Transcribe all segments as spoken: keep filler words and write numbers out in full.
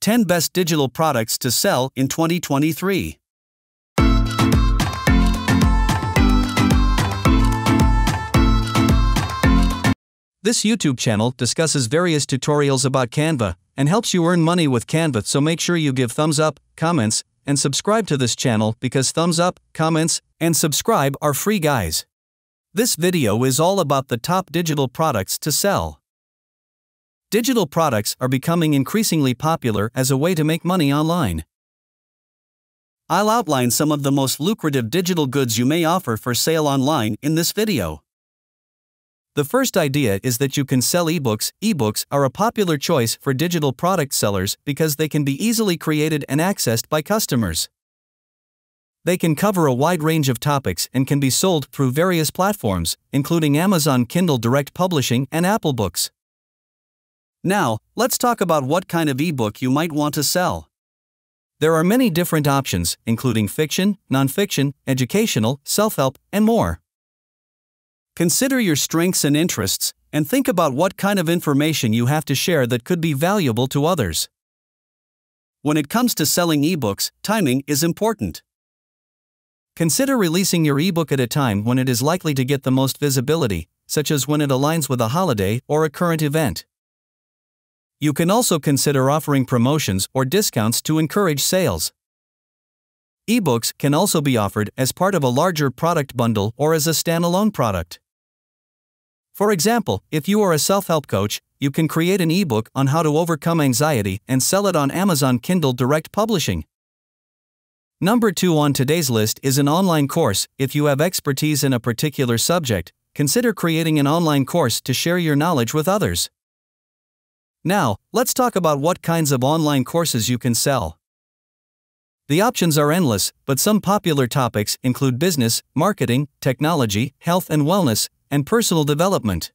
ten Best Digital Products to Sell in twenty twenty-three. This YouTube channel discusses various tutorials about Canva and helps you earn money with Canva, so make sure you give thumbs up, comments, and subscribe to this channel, because thumbs up, comments, and subscribe are free, guys. This video is all about the top digital products to sell. Digital products are becoming increasingly popular as a way to make money online. I'll outline some of the most lucrative digital goods you may offer for sale online in this video. The first idea is that you can sell ebooks. Ebooks are a popular choice for digital product sellers because they can be easily created and accessed by customers. They can cover a wide range of topics and can be sold through various platforms, including Amazon Kindle Direct Publishing and Apple Books. Now, let's talk about what kind of ebook you might want to sell. There are many different options, including fiction, nonfiction, educational, self-help, and more. Consider your strengths and interests, and think about what kind of information you have to share that could be valuable to others. When it comes to selling ebooks, timing is important. Consider releasing your ebook at a time when it is likely to get the most visibility, such as when it aligns with a holiday or a current event. You can also consider offering promotions or discounts to encourage sales. Ebooks can also be offered as part of a larger product bundle or as a standalone product. For example, if you are a self-help coach, you can create an ebook on how to overcome anxiety and sell it on Amazon Kindle Direct Publishing. Number two on today's list is an online course. If you have expertise in a particular subject, consider creating an online course to share your knowledge with others. Now, let's talk about what kinds of online courses you can sell. The options are endless, but some popular topics include business, marketing, technology, health and wellness, and personal development.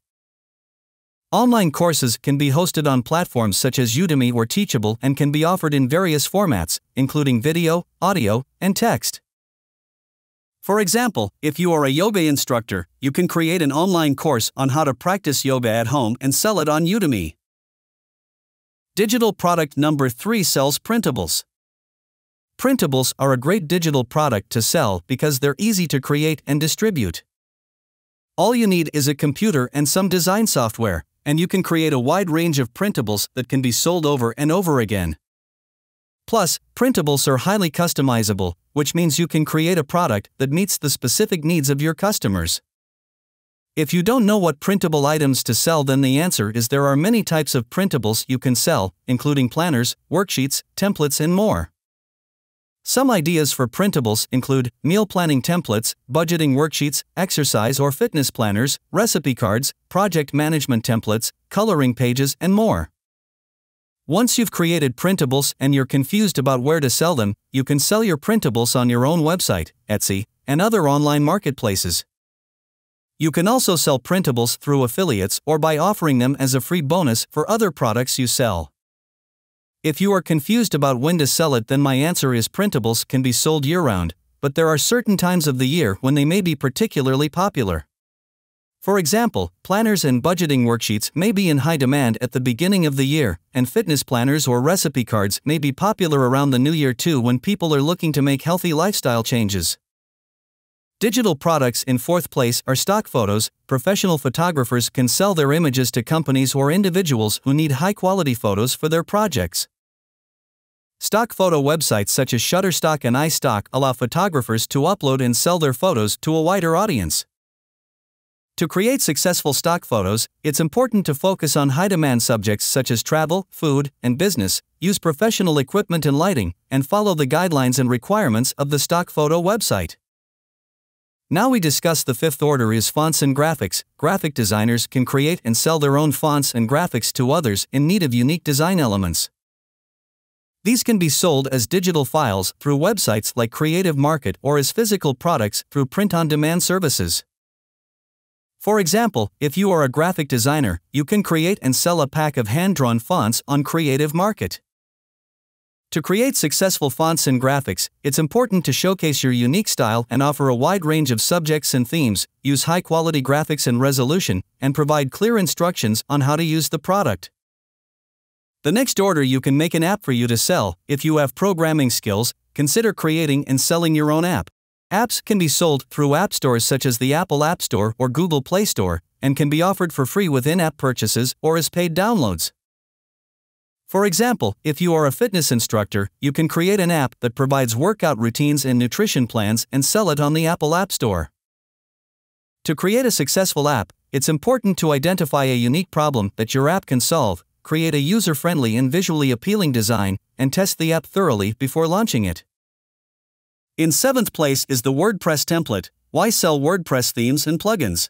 Online courses can be hosted on platforms such as Udemy or Teachable and can be offered in various formats, including video, audio, and text. For example, if you are a yoga instructor, you can create an online course on how to practice yoga at home and sell it on Udemy. Digital product number three sells printables. Printables are a great digital product to sell because they're easy to create and distribute. All you need is a computer and some design software, and you can create a wide range of printables that can be sold over and over again. Plus, printables are highly customizable, which means you can create a product that meets the specific needs of your customers. If you don't know what printable items to sell, then the answer is there are many types of printables you can sell, including planners, worksheets, templates, and more. Some ideas for printables include meal planning templates, budgeting worksheets, exercise or fitness planners, recipe cards, project management templates, coloring pages, and more. Once you've created printables and you're confused about where to sell them, you can sell your printables on your own website, Etsy, and other online marketplaces. You can also sell printables through affiliates or by offering them as a free bonus for other products you sell. If you are confused about when to sell it, then my answer is printables can be sold year-round, but there are certain times of the year when they may be particularly popular. For example, planners and budgeting worksheets may be in high demand at the beginning of the year, and fitness planners or recipe cards may be popular around the new year too, when people are looking to make healthy lifestyle changes. Digital products in fourth place are stock photos. Professional photographers can sell their images to companies or individuals who need high-quality photos for their projects. Stock photo websites such as Shutterstock and iStock allow photographers to upload and sell their photos to a wider audience. To create successful stock photos, it's important to focus on high-demand subjects such as travel, food, and business, use professional equipment and lighting, and follow the guidelines and requirements of the stock photo website. Now we discuss the fifth order is fonts and graphics. Graphic designers can create and sell their own fonts and graphics to others in need of unique design elements. These can be sold as digital files through websites like Creative Market or as physical products through print-on-demand services. For example, if you are a graphic designer, you can create and sell a pack of hand-drawn fonts on Creative Market. To create successful fonts and graphics, it's important to showcase your unique style and offer a wide range of subjects and themes, use high-quality graphics and resolution, and provide clear instructions on how to use the product. The next order you can make an app for you to sell. If you have programming skills, consider creating and selling your own app. Apps can be sold through app stores such as the Apple App Store or Google Play Store, and can be offered for free with in-app purchases or as paid downloads. For example, if you are a fitness instructor, you can create an app that provides workout routines and nutrition plans and sell it on the Apple App Store. To create a successful app, it's important to identify a unique problem that your app can solve, create a user-friendly and visually appealing design, and test the app thoroughly before launching it. In seventh place is the WordPress template. Why sell WordPress themes and plugins?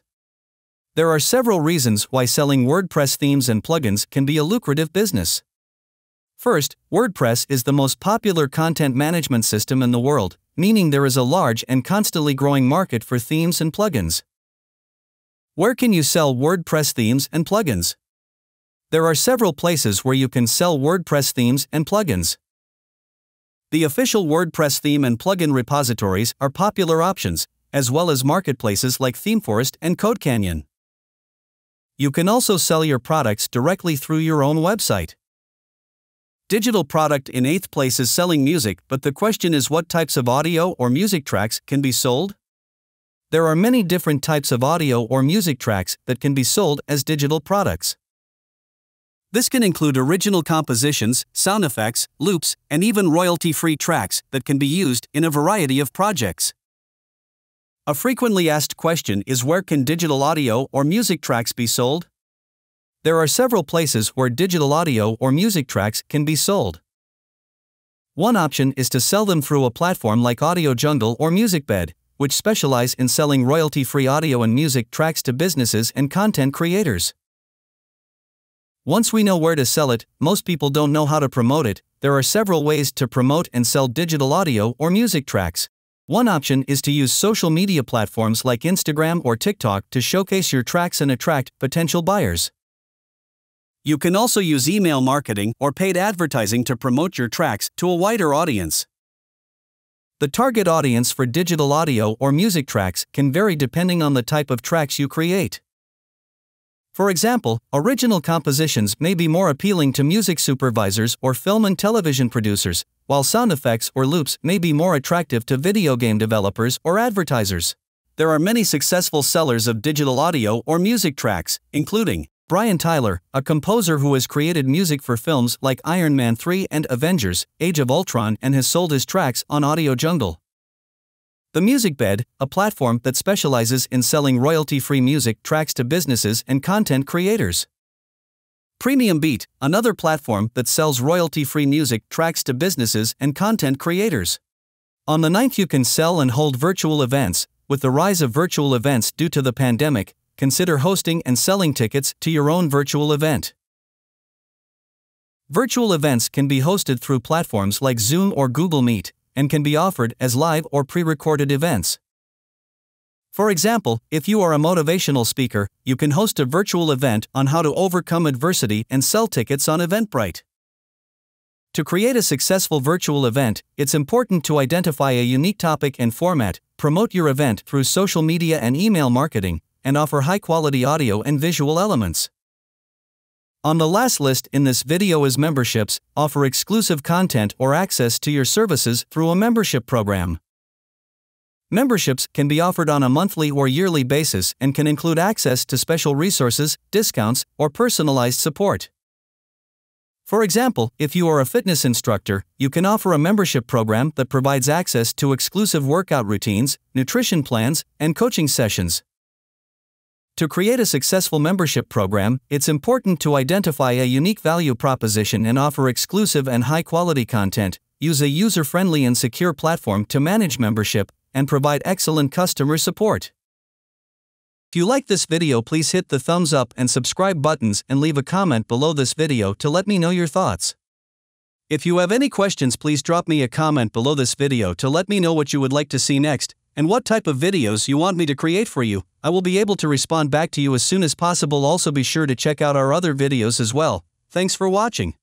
There are several reasons why selling WordPress themes and plugins can be a lucrative business. First, WordPress is the most popular content management system in the world, meaning there is a large and constantly growing market for themes and plugins. Where can you sell WordPress themes and plugins? There are several places where you can sell WordPress themes and plugins. The official WordPress theme and plugin repositories are popular options, as well as marketplaces like ThemeForest and CodeCanyon. You can also sell your products directly through your own website. Digital product in eighth place is selling music, but the question is what types of audio or music tracks can be sold? There are many different types of audio or music tracks that can be sold as digital products. This can include original compositions, sound effects, loops, and even royalty-free tracks that can be used in a variety of projects. A frequently asked question is where can digital audio or music tracks be sold? There are several places where digital audio or music tracks can be sold. One option is to sell them through a platform like Audio Jungle or Musicbed, which specialize in selling royalty-free audio and music tracks to businesses and content creators. Once we know where to sell it, most people don't know how to promote it. There are several ways to promote and sell digital audio or music tracks. One option is to use social media platforms like Instagram or TikTok to showcase your tracks and attract potential buyers. You can also use email marketing or paid advertising to promote your tracks to a wider audience. The target audience for digital audio or music tracks can vary depending on the type of tracks you create. For example, original compositions may be more appealing to music supervisors or film and television producers, while sound effects or loops may be more attractive to video game developers or advertisers. There are many successful sellers of digital audio or music tracks, including Brian Tyler, a composer who has created music for films like Iron Man three and Avengers, Age of Ultron, and has sold his tracks on Audio Jungle. The Musicbed, a platform that specializes in selling royalty-free music tracks to businesses and content creators. Premium Beat, another platform that sells royalty-free music tracks to businesses and content creators. On the ninth, you can sell and hold virtual events. With the rise of virtual events due to the pandemic, consider hosting and selling tickets to your own virtual event. Virtual events can be hosted through platforms like Zoom or Google Meet, and can be offered as live or pre-recorded events. For example, if you are a motivational speaker, you can host a virtual event on how to overcome adversity and sell tickets on Eventbrite. To create a successful virtual event, it's important to identify a unique topic and format, promote your event through social media and email marketing, and offer high-quality audio and visual elements. On the last list in this video is memberships. Offer exclusive content or access to your services through a membership program. Memberships can be offered on a monthly or yearly basis and can include access to special resources, discounts, or personalized support. For example, if you are a fitness instructor, you can offer a membership program that provides access to exclusive workout routines, nutrition plans, and coaching sessions. To create a successful membership program, it's important to identify a unique value proposition and offer exclusive and high-quality content, use a user-friendly and secure platform to manage membership, and provide excellent customer support. If you like this video, please hit the thumbs up and subscribe buttons and leave a comment below this video to let me know your thoughts. If you have any questions, please drop me a comment below this video to let me know what you would like to see next, and what type of videos you want me to create for you. I will be able to respond back to you as soon as possible. Also, be sure to check out our other videos as well. Thanks for watching.